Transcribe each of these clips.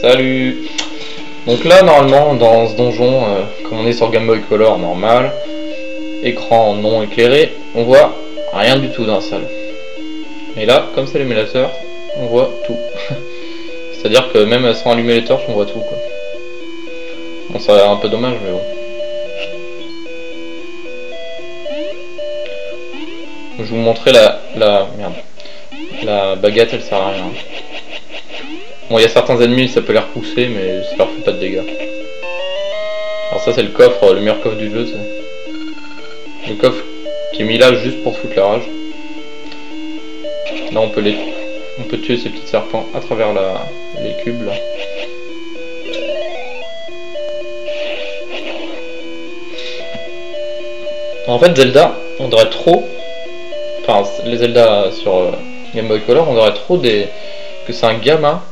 Salut. Donc là, normalement, dans ce donjon, comme on est sur Game Boy Color normal, écran non éclairé, on voit rien du tout dans la salle. Mais là, comme c'est l'émulateur, on voit tout. C'est-à-dire que même sans allumer les torches, on voit tout, quoi. Bon, ça a l'air un peu dommage, mais bon. Je vous montrais la baguette, elle sert à rien. Bon, il y a certains ennemis, ça peut les repousser, mais ça leur fait pas de dégâts. Alors ça, c'est le coffre, le meilleur coffre du jeu, c'est le coffre qui est mis là juste pour foutre la rage. Là, on peut tuer ces petits serpents à travers les cubes, là. En fait, Zelda, on dirait trop... Enfin, les Zelda sur Game Boy Color, on aurait trop des... que c'est un gamin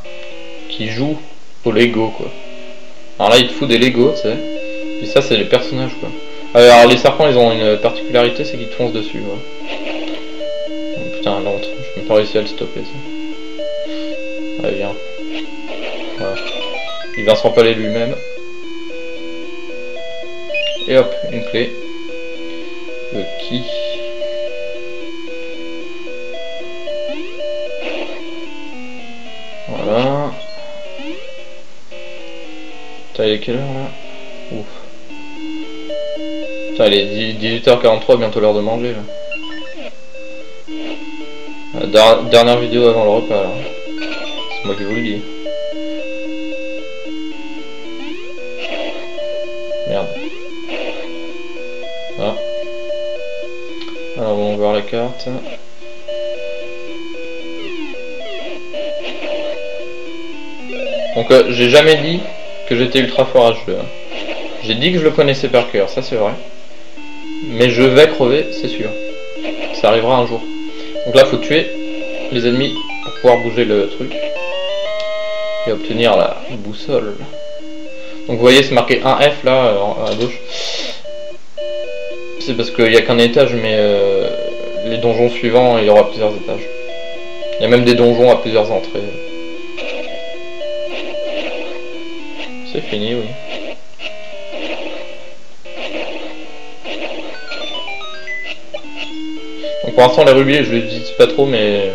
qui joue au Lego, quoi. Alors là, il te fout des Lego, tu sais. Et ça, c'est les personnages, quoi. Alors, les serpents, ils ont une particularité, c'est qu'ils te foncent dessus, quoi. Oh, putain, l'autre, je n'ai pas réussi à le stopper, ça. Allez, viens. Voilà. Il vient s'empaler lui-même. Et hop, une clé. Le ki. Voilà. Putain, il est quelle heure là? Ouf. Putain, il est 18h43, bientôt l'heure de manger là. Dernière vidéo avant le repas là. C'est moi qui vous le dis. Merde. Ah. Alors bon, on va voir la carte. Donc j'ai jamais dit que j'étais ultra fort à ce jeu. J'ai dit que je le connaissais par cœur, ça c'est vrai. Mais je vais crever, c'est sûr. Ça arrivera un jour. Donc là, faut tuer les ennemis pour pouvoir bouger le truc. Et obtenir la boussole. Donc vous voyez, c'est marqué 1F là, à gauche. C'est parce qu'il n'y a qu'un étage, mais les donjons suivants, il y aura plusieurs étages. Il y a même des donjons à plusieurs entrées. C'est fini, oui. Donc pour l'instant, les rubis, je les utilise pas trop, mais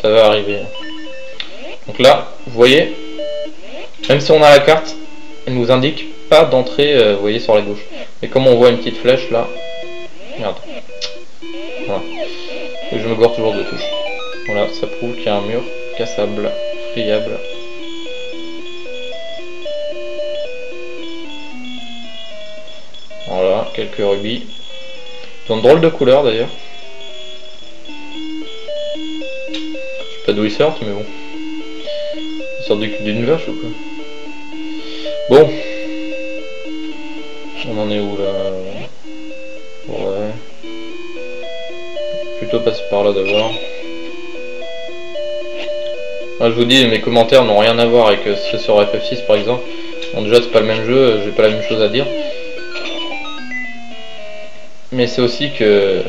ça va arriver. Donc là, vous voyez, même si on a la carte, elle nous indique pas d'entrée, vous voyez, sur la gauche. Mais comme on voit une petite flèche là, merde. Voilà. Et je me gourre toujours de touche. Voilà, ça prouve qu'il y a un mur cassable, friable. Voilà, quelques rubis. Ils ont de drôles de couleurs d'ailleurs. Je sais pas d'où ils sortent, mais bon. Ils sortent d'une vache ou quoi? Bon. On en est où là? Ouais. Plutôt passer par là d'abord. Moi je vous dis, mes commentaires n'ont rien à voir avec ce sur FF6 par exemple. Bon, déjà c'est pas le même jeu, j'ai pas la même chose à dire. Mais c'est aussi que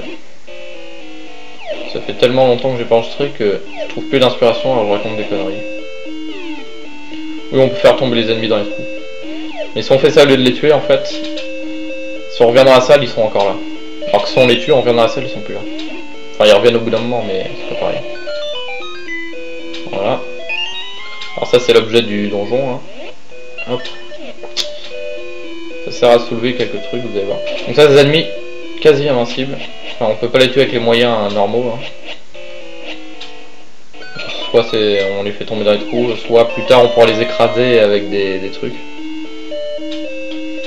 ça fait tellement longtemps que j'ai pas enregistré que je trouve plus d'inspiration, alors je raconte des conneries. Oui, on peut faire tomber les ennemis dans les trous. Mais si on fait ça au lieu de les tuer, en fait, si on revient dans la salle, ils sont encore là. Alors que si on les tue, on revient dans la salle, ils sont plus là. Enfin, ils reviennent au bout d'un moment, mais c'est pas pareil. Voilà. Alors ça, c'est l'objet du donjon, hein. Hop. Ça sert à soulever quelques trucs, vous allez voir. Donc ça, les ennemis... quasi invincible. Enfin, on peut pas les tuer avec les moyens normaux. Hein. Soit on les fait tomber dans les trous, soit plus tard on pourra les écraser avec des trucs.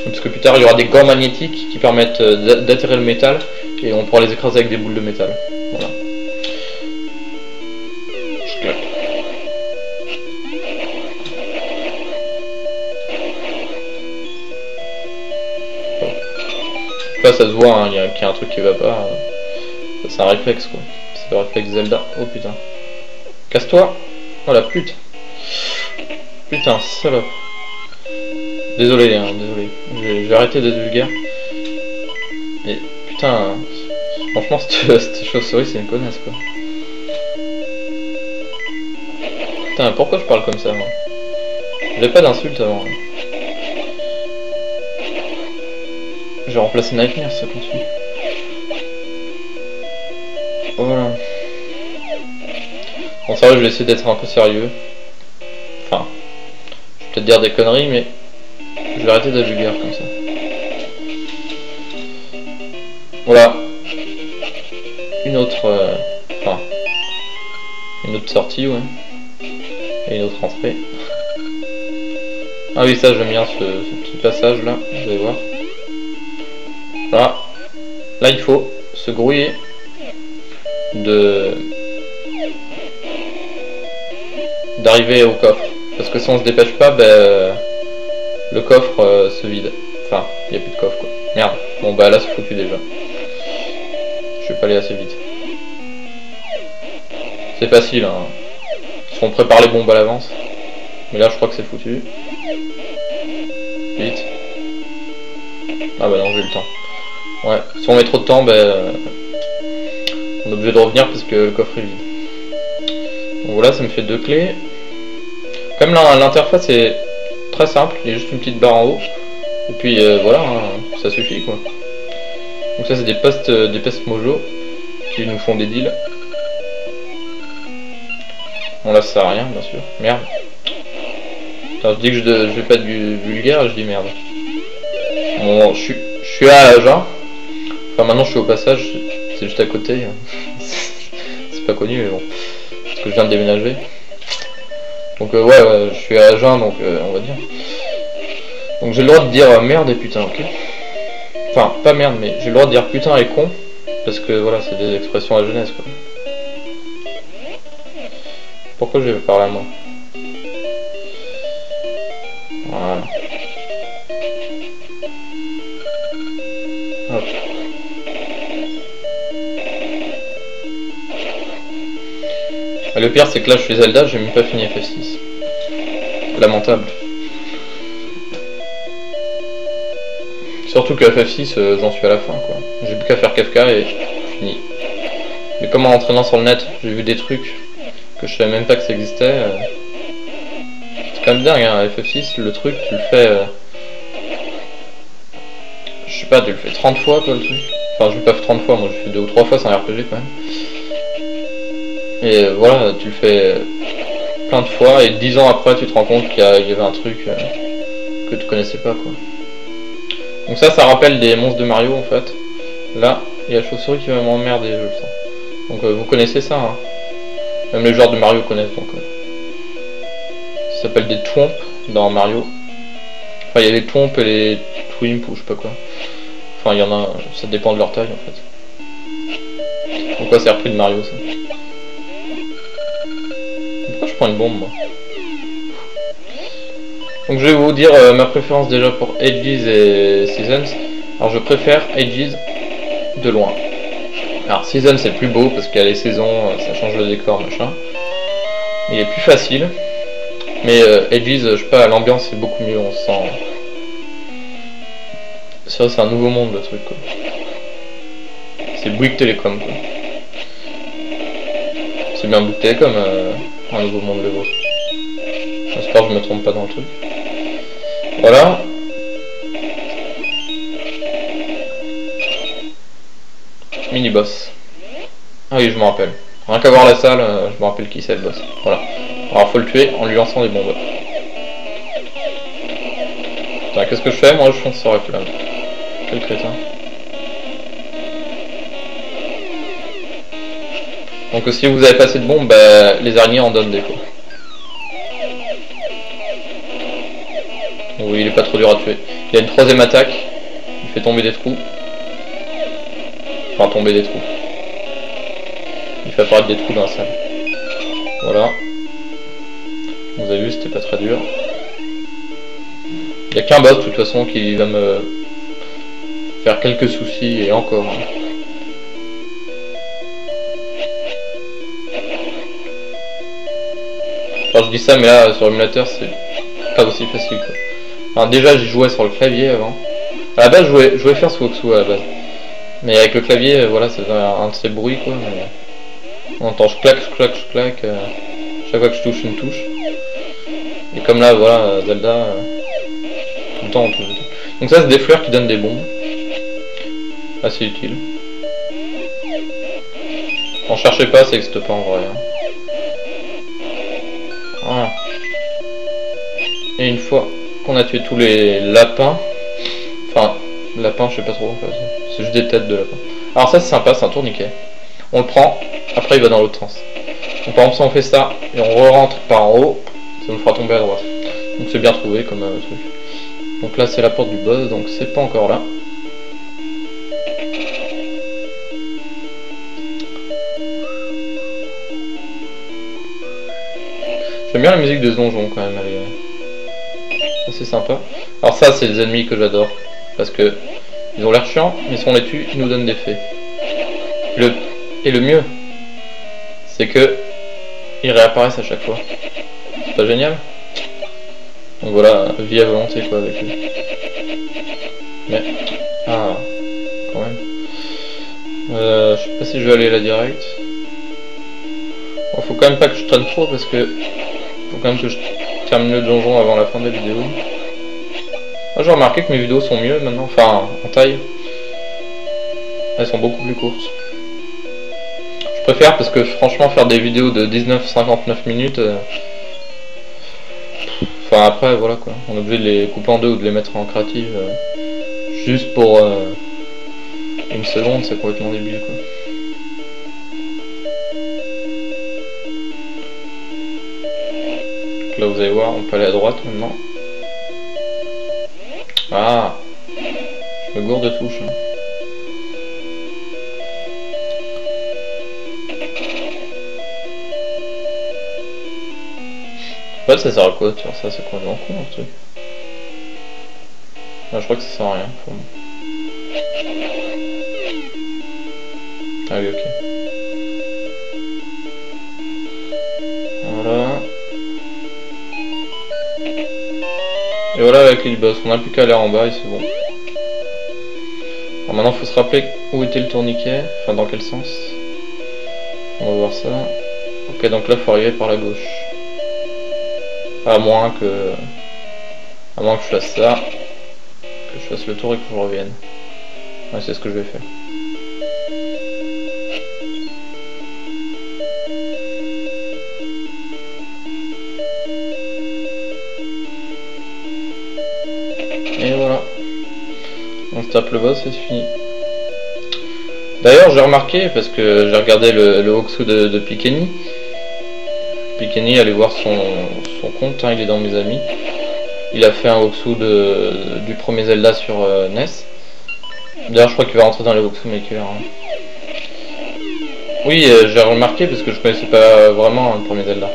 Parce que plus tard il y aura des gants magnétiques qui permettent d'attirer le métal et on pourra les écraser avec des boules de métal. Voilà. Je claque. Là, ça se voit, hein, qu'il y a un truc qui va pas. Ça, c'est un réflexe, quoi. C'est le réflexe Zelda. Oh putain. Casse-toi. Oh la pute. Putain, salope. Désolé, hein, désolé. Je vais arrêter d'être vulgaire. Mais putain, franchement, cette chauve-souris, c'est une connasse, quoi. Putain, pourquoi je parle comme ça, moi? J'avais pas d'insulte avant. Je vais remplacer Nightmare, ça continue. Voilà. Bon, ça va, je vais essayer d'être un peu sérieux. Enfin, je vais peut-être dire des conneries, mais je vais arrêter de vulgaire comme ça. Voilà. Une autre sortie, ouais. Et une autre entrée. Ah oui, ça j'aime bien ce petit passage là, vous allez voir. Voilà. Là il faut se grouiller d'arriver au coffre. Parce que si on se dépêche pas, ben, le coffre se vide. Enfin, il n'y a plus de coffre quoi. Merde. Bon bah là c'est foutu déjà. Je vais pas aller assez vite. C'est facile hein. Parce qu'on prépare les bombes à l'avance. Mais là je crois que c'est foutu. Vite. Ah bah non, j'ai eu le temps. Ouais, si on met trop de temps, bah, on est obligé de revenir parce que le coffre est vide. Donc voilà, ça me fait 2 clés. Comme là, l'interface est très simple, il y a juste une petite barre en haut. Et puis voilà, hein, ça suffit quoi. Donc ça c'est des postes mojo qui nous font des deals. Bon là ça sert à rien bien sûr. Merde. Attends, je dis que je vais pas être vulgaire et je dis merde. Bon, je suis à Agen. Enfin maintenant je suis au passage, c'est juste à côté. C'est pas connu mais bon. Parce que je viens de déménager. Donc ouais, je suis à Agen donc on va dire. Donc j'ai le droit de dire merde et putain, ok. Enfin, pas merde, mais j'ai le droit de dire putain et con, parce que voilà, c'est des expressions à la jeunesse quoi. Pourquoi je vais parler à moi? Voilà. Hop. Et le pire, c'est que là, je suis Zelda, j'ai même pas fini FF6. Lamentable. Surtout que FF6, j'en suis à la fin quoi. J'ai plus qu'à faire KFK et fini. Mais comme en entraînant sur le net, j'ai vu des trucs que je savais même pas que ça existait. C'est quand même dingue hein, FF6, le truc, tu le fais... Je sais pas, tu le fais 30 fois quoi le truc. Enfin, je le fais 30 fois, moi je le fais 2 ou 3 fois, c'est un RPG quand même. Et voilà, tu le fais plein de fois et 10 ans après tu te rends compte qu'il y avait un truc que tu connaissais pas quoi. Donc ça rappelle des monstres de Mario en fait. Là, il y a la chauve-souris qui va m'emmerder, je le sens. Donc vous connaissez ça, hein. Même les joueurs de Mario connaissent donc. Ça s'appelle des twomps dans Mario. Enfin, il y a les twomps et les twimp ou je sais pas quoi. Enfin, il y en a, ça dépend de leur taille en fait. Pourquoi c'est repris de Mario ça? Pourquoi je prends une bombe moi? Donc je vais vous dire ma préférence déjà pour Ages et Seasons. Alors je préfère Ages de loin. Alors Seasons c'est plus beau parce qu'il y a les saisons, ça change le décor machin. Il est plus facile. Mais Ages, je sais pas, l'ambiance est beaucoup mieux, on se sent... C'est vrai, c'est un nouveau monde le truc quoi. C'est Bouygues Télécom quoi. C'est bien Bouygues Télécom, un nouveau monde le vôtre. J'espère que je me trompe pas dans le truc. Voilà. Mini-boss. Ah oui, je me rappelle. Rien qu'à voir la salle, je me rappelle qui c'est le boss. Voilà. Alors faut le tuer en lui lançant des bombes. Putain, qu'est-ce que je fais? Moi je fonce sur la flamme. Quel crétin. Donc si vous avez pas assez de bombes, bah, les araignées en donnent des coups. Oui, il est pas trop dur à tuer. Il a une troisième attaque. Il fait tomber des trous. Enfin, tomber des trous. Il fait apparaître des trous dans la salle. Voilà. Vous avez vu, c'était pas très dur. Il n'y a qu'un boss, de toute façon, qui va me faire quelques soucis, et encore. Enfin, je dis ça, mais là, sur l'émulateur, c'est pas aussi facile quoi. Enfin, déjà j'y jouais sur le clavier avant. À la base je voulais faire ce Woxu à la base. Mais avec le clavier, voilà, c'est un de ces bruits quoi. Mais... On entend je claque, je claque, je claque. Chaque fois que je touche une touche. Et comme là, voilà, Zelda, tout le temps on trouve. Donc ça c'est des fleurs qui donnent des bombes, assez utile. Quand cherchez pas, ça n'existe pas en vrai. Voilà. Et une fois qu'on a tué tous les lapins, enfin, lapins je sais pas trop en fait, c'est juste des têtes de lapins. Alors ça c'est sympa, c'est un tourniquet. On le prend, après il va dans l'autre sens. Donc par exemple si on fait ça, et on re-rentre par en haut, ça nous fera tomber à droite. Donc c'est bien trouvé comme truc. Donc là c'est la porte du boss, donc c'est pas encore là. J'aime bien la musique de ce donjon quand même, c'est sympa. Alors ça c'est les ennemis que j'adore, parce que ils ont l'air chiants, mais si on les tue, ils nous donnent des faits. Et le mieux, c'est que ils réapparaissent à chaque fois. C'est pas génial? Donc voilà, vie à volonté quoi avec lui. Mais... ah, quand même. Je sais pas si je vais aller là direct. Bon, faut quand même pas que je traîne trop parce que... faut quand même que je termine le donjon avant la fin de la vidéo. Ah, j'ai remarqué que mes vidéos sont mieux maintenant, enfin en taille. Elles sont beaucoup plus courtes. Je préfère parce que franchement faire des vidéos de 19-59 minutes... enfin après voilà quoi, on est obligé de les couper en deux ou de les mettre en créative juste pour une seconde, c'est complètement débile quoi. Donc là vous allez voir, on peut aller à droite maintenant. Ah, je me gourde de touche. Hein. En fait ça sert à quoi de faire ça, c'est complètement con le truc. Là, je crois que ça sert à rien pour moi. Ah oui ok. Voilà. Et voilà la clé du boss, on n'a plus qu'à aller en bas et c'est bon. Alors maintenant faut se rappeler où était le tourniquet, enfin dans quel sens. On va voir ça. Ok donc là faut arriver par la gauche. À moins que je fasse ça, que je fasse le tour et que je revienne. Ouais, c'est ce que je vais faire. Et voilà. On se tape le boss et c'est fini. D'ailleurs j'ai remarqué, parce que j'ai regardé le Hoxu de Pikeni. Pikeni, allez voir son compte, hein, il est dans mes amis. Il a fait un Hoxu du premier Zelda sur NES. D'ailleurs, je crois qu'il va rentrer dans les Hoxu Maker. Hein. Oui, j'ai remarqué parce que je connaissais pas vraiment hein, le premier Zelda.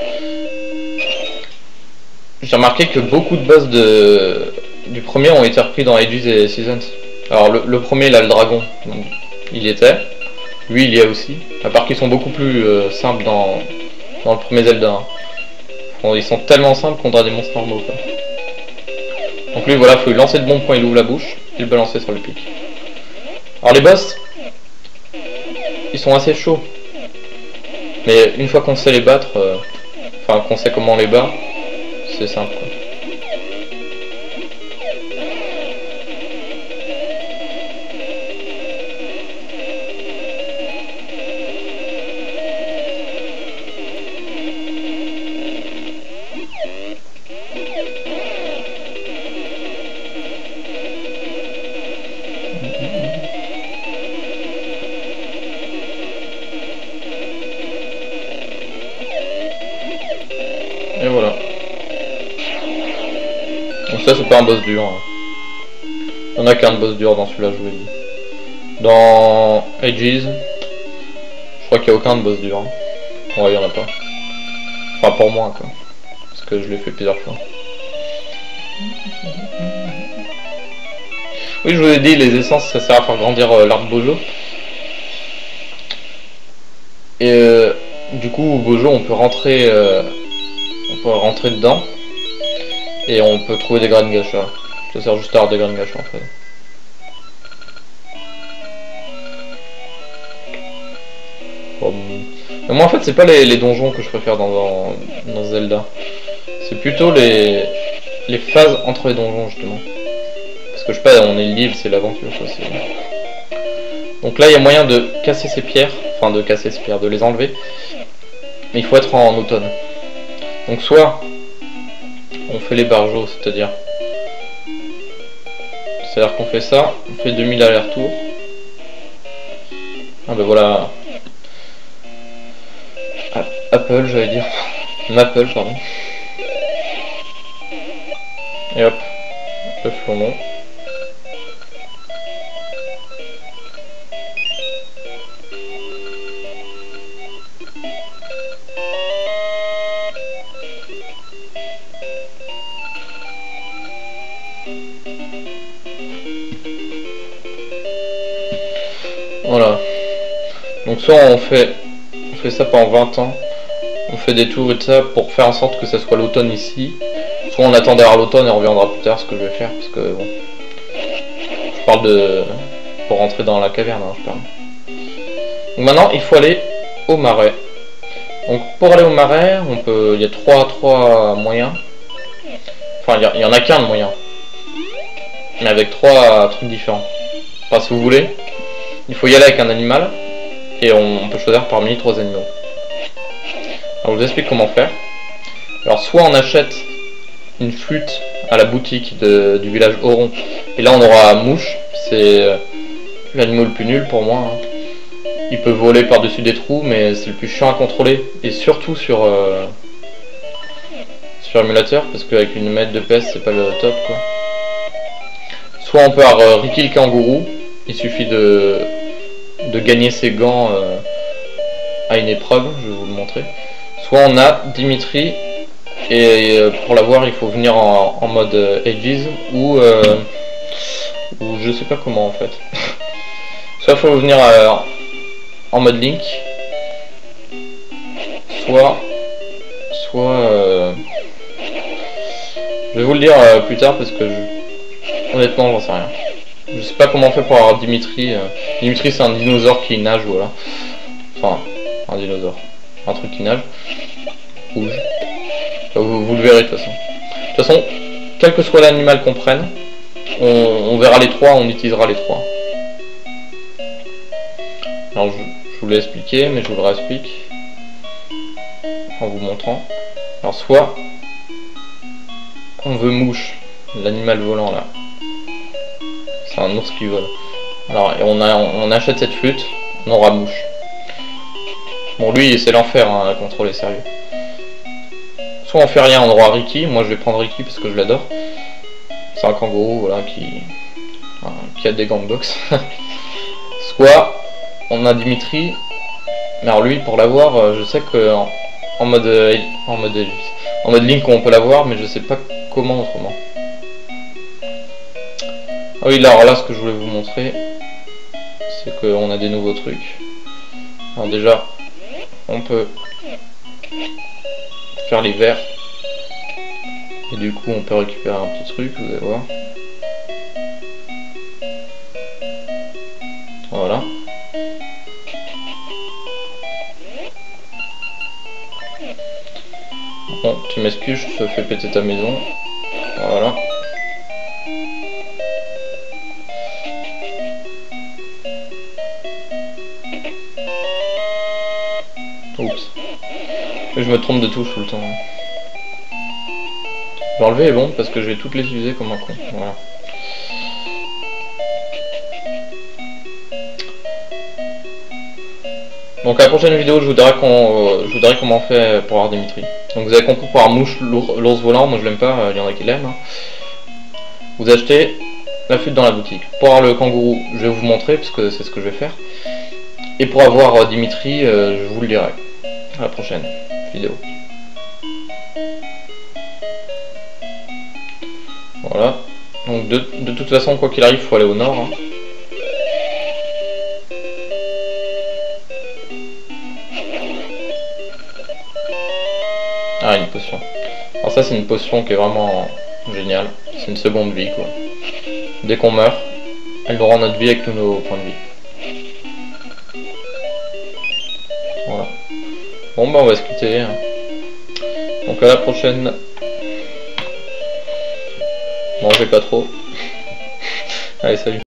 J'ai remarqué que beaucoup de boss du premier ont été repris dans Ages et Seasons. Alors, le premier, là, le dragon, donc, il y était. Lui, il y a aussi. À part qu'ils sont beaucoup plus simples dans le premier Zelda. Bon, ils sont tellement simples qu'on dirait des monstres normaux quoi. Donc lui voilà, faut lui lancer de bombes quand il ouvre la bouche et le balancer sur le pic. Alors les boss, ils sont assez chauds. Mais une fois qu'on sait les battre, enfin qu'on sait comment on les bat, c'est simple quoi. Et voilà. Donc ça c'est pas un boss dur. Hein. Il n'y en a qu'un de boss dur dans celui-là, je vous l'ai dit. Dans Ages, je crois qu'il n'y a aucun de boss dur. Hein. Ouais, il n'y en a pas. Enfin pour moi quoi. Parce que je l'ai fait plusieurs fois. Oui, je vous ai dit, les essences, ça sert à faire grandir l'arbre Bojo. Et du coup, Bojo, on peut rentrer... rentrer dedans et on peut trouver des graines gacha. Ça sert juste à avoir des graines gacha en fait. Bon. Mais moi en fait c'est pas les donjons que je préfère dans Zelda. C'est plutôt les phases entre les donjons, justement. Parce que je sais pas, on est le livre, c'est l'aventure, quoi. Donc là, il y a moyen de casser ces pierres, enfin de casser ces pierres, de les enlever. Mais il faut être en automne. Donc soit on fait les barjots, c'est-à-dire qu'on fait ça, on fait 2000 allers-retours. Ah ben voilà. Apple, j'allais dire. Apple, pardon. Et hop, le flonron. Voilà. Donc soit on fait ça pendant 20 ans, on fait des tours et tout ça pour faire en sorte que ça soit l'automne ici, soit on attend derrière l'automne et on reviendra plus tard, ce que je vais faire, parce que bon, je parle de... pour rentrer dans la caverne, hein, je parle. Donc maintenant il faut aller au marais. Donc pour aller au marais, on peut... il y a trois moyens, enfin il y en a qu'un de moyen, mais avec trois trucs différents. Enfin si vous voulez, il faut y aller avec un animal, et on peut choisir parmi les trois animaux. Alors je vous explique comment faire. Alors soit on achète une flûte à la boutique du village Oron, et là on aura Mouche, c'est l'animal le plus nul pour moi, hein. Il peut voler par-dessus des trous, mais c'est le plus chiant à contrôler, et surtout sur émulateur, parce qu'avec une mètre de PS c'est pas le top, quoi. Soit on peut avoir Ricky le kangourou, il suffit de gagner ses gants à une épreuve, je vais vous le montrer. Soit on a Dimitri, et pour l'avoir il faut venir en mode Ages, ou je sais pas comment en fait. Soit il faut venir en mode Link, soit je vais vous le dire plus tard, parce que honnêtement j'en sais rien. Je sais pas comment on fait pour avoir Dimitri. Dimitri c'est un dinosaure qui nage, voilà. Enfin, un dinosaure. Un truc qui nage. Rouge. Enfin, vous le verrez de toute façon. De toute façon, quel que soit l'animal qu'on prenne, on verra les trois, on utilisera les trois. Alors je vous l'ai expliqué, mais je vous le réexplique. En vous montrant. Alors soit on veut Mouche, l'animal volant là. C'est un ours qui vole. Alors et on achète cette flûte, on aura Mouche. Bon lui c'est l'enfer, hein, à contrôler, sérieux. Soit on fait rien, on aura Ricky. Moi je vais prendre Ricky parce que je l'adore. C'est un kangourou, voilà, qui a des gants de boxe. Soit on a Dimitri. Mais alors lui pour l'avoir, je sais que en mode Link on peut l'avoir, mais je sais pas comment autrement. Ah oui, alors là, ce que je voulais vous montrer, c'est qu'on a des nouveaux trucs. Alors déjà, on peut faire les verts. Et du coup, on peut récupérer un petit truc, vous allez voir. Voilà. Bon, tu m'excuses, je te fais péter ta maison. Voilà. Oups. Je me trompe de touche tout le temps. L'enlever est bon parce que je vais toutes les utiliser comme un con. Voilà. Donc à la prochaine vidéo, je vous dirai comment on fait pour avoir Dimitri. Donc vous avez compris, pour avoir Mouche, l'ours volant, moi je l'aime pas, il y en a qui l'aiment, hein. Vous achetez la flûte dans la boutique. Pour avoir le kangourou, je vais vous montrer parce que c'est ce que je vais faire. Et pour avoir Dimitri, je vous le dirai. À la prochaine vidéo. Voilà. Donc de toute façon, quoi qu'il arrive, faut aller au nord, hein. Ah, une potion. Alors ça, c'est une potion qui est vraiment géniale. C'est une seconde vie, quoi. Dès qu'on meurt, elle nous rend notre vie avec tous nos points de vie. Voilà. Bon bah on va se quitter. Donc à la prochaine. Mangez pas trop. Allez, salut.